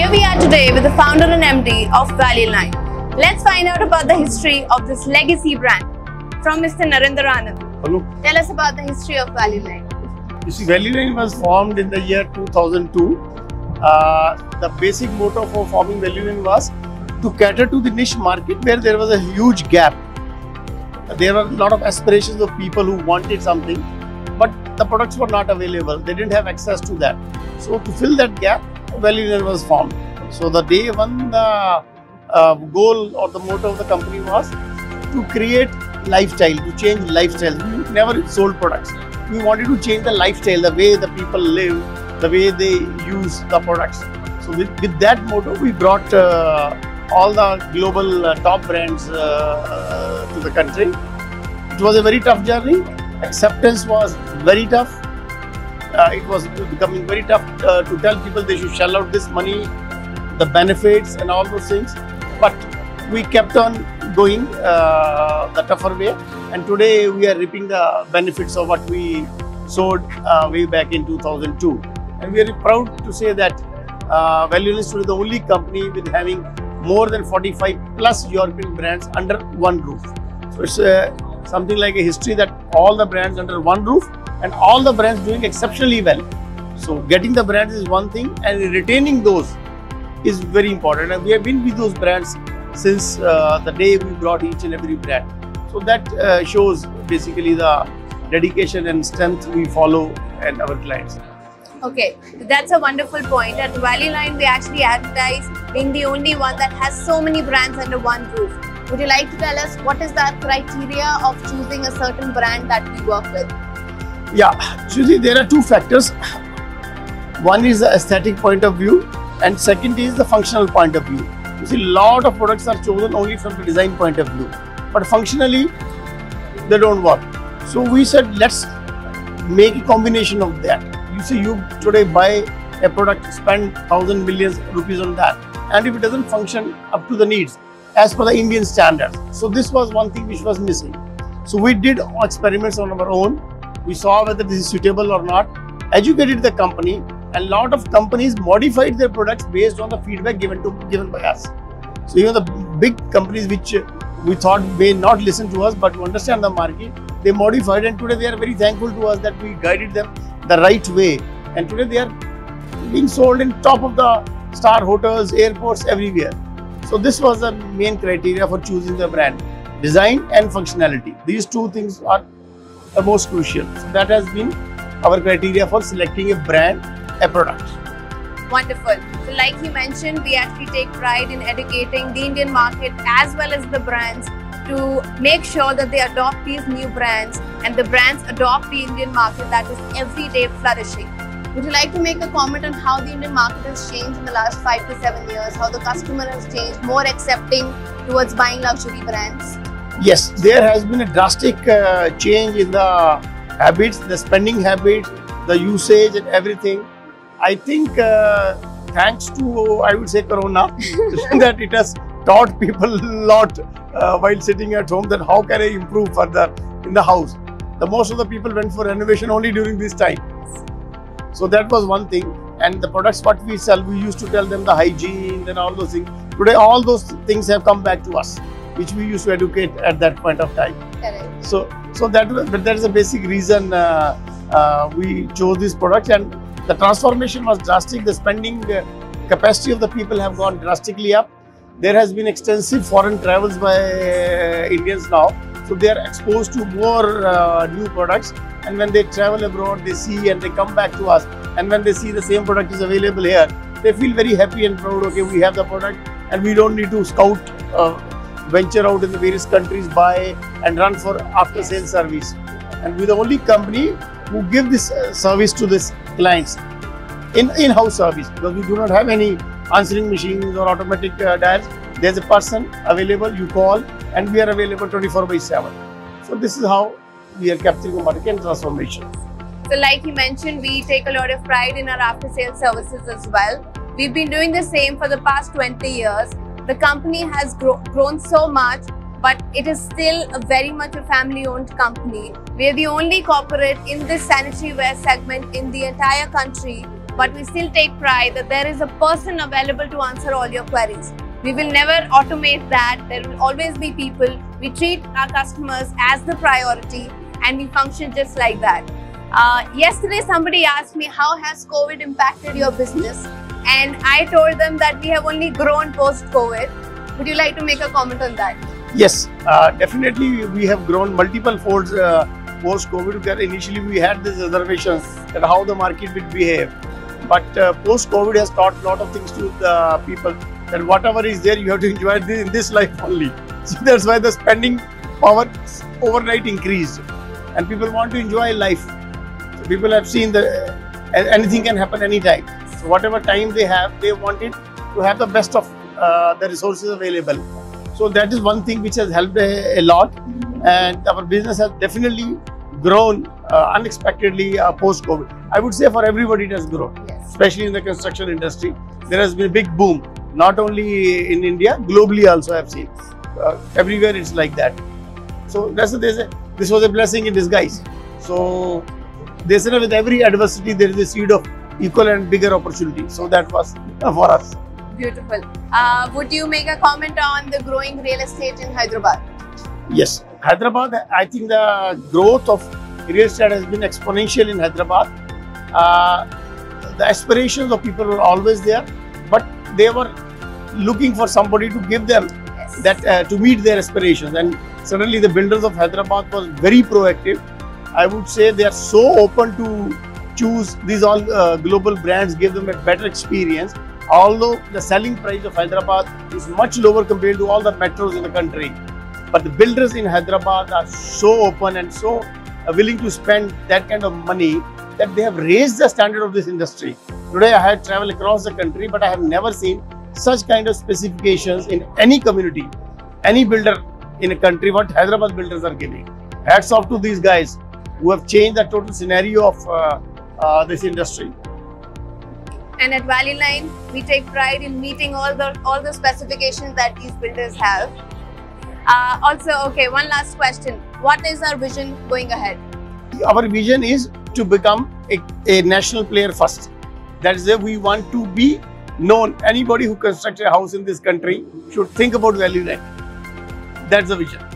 Here we are today with the founder and MD of Valueline. Let's find out about the history of this legacy brand from Mr. Narendra Anand. Hello. Tell us about the history of Valueline. You see, Valueline was formed in the year 2002. The basic motto for forming Valueline was to cater to the niche market where there was a huge gap. There were a lot of aspirations of people who wanted something, but the products were not available. They didn't have access to that. So to fill that gap, Valueline was formed. So the day one, the goal or the motto of the company was to create lifestyle, to change lifestyle. We never sold products. We wanted to change the lifestyle, the way the people live, the way they use the products. So with that motto, we brought all the global top brands to the country. It was a very tough journey. Acceptance was very tough. It was becoming very tough to tell people they should shell out this money, the benefits and all those things. But we kept on going the tougher way, and today we are reaping the benefits of what we sowed way back in 2002. And we are proud to say that Valueline is the only company with having more than 45+ European brands under one roof. So it's something like a history that all the brands under one roof, and all the brands doing exceptionally well. So getting the brands is one thing, and retaining those is very important. And we have been with those brands since the day we brought each and every brand. So that shows basically the dedication and strength we follow and our clients. Okay, that's a wonderful point. At Valueline, we actually advertise being the only one that has so many brands under one roof. Would you like to tell us what is that criteria of choosing a certain brand that we work with? Yeah, usually there are two factors. One is the aesthetic point of view, and second is the functional point of view. You see, a lot of products are chosen only from the design point of view, but functionally they don't work. So we said, let's make a combination of that. You see, you today buy a product, spend 1,000 million rupees on that, and if it doesn't function up to the needs as per the Indian standards. So this was one thing which was missing. So we did experiments on our own. We saw whether this is suitable or not, educated the company, and a lot of companies modified their products based on the feedback given by us. So even the big companies which we thought may not listen to us but to understand the market, they modified, and today they are very thankful to us that we guided them the right way, and today they are being sold in top of the star hotels, airports, everywhere. So this was the main criteria for choosing the brand: design and functionality. These two things are the most crucial. So that has been our criteria for selecting a brand, a product. Wonderful. So like you mentioned, we actually take pride in educating the Indian market as well as the brands to make sure that they adopt these new brands, and the brands adopt the Indian market that is every day flourishing. Would you like to make a comment on how the Indian market has changed in the last 5 to 7 years, how the customer has changed, more accepting towards buying luxury brands? Yes, there has been a drastic change in the habits, the spending habits, the usage and everything. I think thanks to, I would say, Corona, that it has taught people a lot while sitting at home that how can I improve further in the house. The most of the people went for renovation only during this time. So that was one thing, and the products what we sell, we used to tell them the hygiene and all those things. Today all those things have come back to us, which we used to educate at that point of time. Correct. So that is the basic reason we chose this product, and the transformation was drastic. The spending capacity of the people have gone drastically up. There has been extensive foreign travels by Indians now. So they are exposed to more new products, and when they travel abroad, they see and they come back to us, and when they see the same product is available here, they feel very happy and proud. Okay, we have the product and we don't need to scout, venture out in the various countries, buy and run for after sales service. And we're the only company who give this service to this clients, in-house service, because we do not have any answering machines or automatic dials. There's a person available, you call, and we are available 24/7. So this is how we are capturing the market and transformation. So like you mentioned, we take a lot of pride in our after-sales services as well. We've been doing the same for the past 20 years. The company has grown so much, but it is still very much a family-owned company. We are the only corporate in this sanitary ware segment in the entire country but we still take pride that there is a person available to answer all your queries. We will never automate that. There will always be people. We treat our customers as the priority and we function just like that. Yesterday, somebody asked me, how has COVID impacted your business? And I told them that we have only grown post-COVID. Would you like to make a comment on that? Yes, definitely we have grown multiple folds post-COVID. Initially, we had these reservations that how the market will behave. But post-COVID has taught a lot of things to the people. That whatever is there, you have to enjoy it in this life only. So that's why the spending power overnight increased. And people want to enjoy life. So people have seen that anything can happen anytime. So whatever time they have, they wanted to have the best of the resources available. So that is one thing which has helped a lot. And our business has definitely grown unexpectedly post-COVID. I would say for everybody it has grown, especially in the construction industry. There has been a big boom, not only in India, globally also I have seen. Everywhere it's like that. So that's what they say. This was a blessing in disguise. So they said with every adversity there is a seed of equal and bigger opportunity. So that was for us. Beautiful. Would you make a comment on the growing real estate in Hyderabad? Yes. Hyderabad, I think the growth of real estate has been exponential in Hyderabad. The aspirations of people were always there, but they were looking for somebody to give them that to meet their aspirations. And suddenly the builders of Hyderabad was very proactive. I would say they are so open to choose these all global brands, give them a better experience. Although the selling price of Hyderabad is much lower compared to all the metros in the country. But the builders in Hyderabad are so open and so willing to spend that kind of money that they have raised the standard of this industry. Today I have traveled across the country, but I have never seen such kind of specifications in any community, any builder in a country, what Hyderabad builders are giving. Hats off to these guys who have changed the total scenario of this industry. And at Valueline, we take pride in meeting all the specifications that these builders have. One last question. What is our vision going ahead? Our vision is to become a national player first. That is, we want to be known. Anybody who constructs a house in this country should think about Valueline. That's the vision.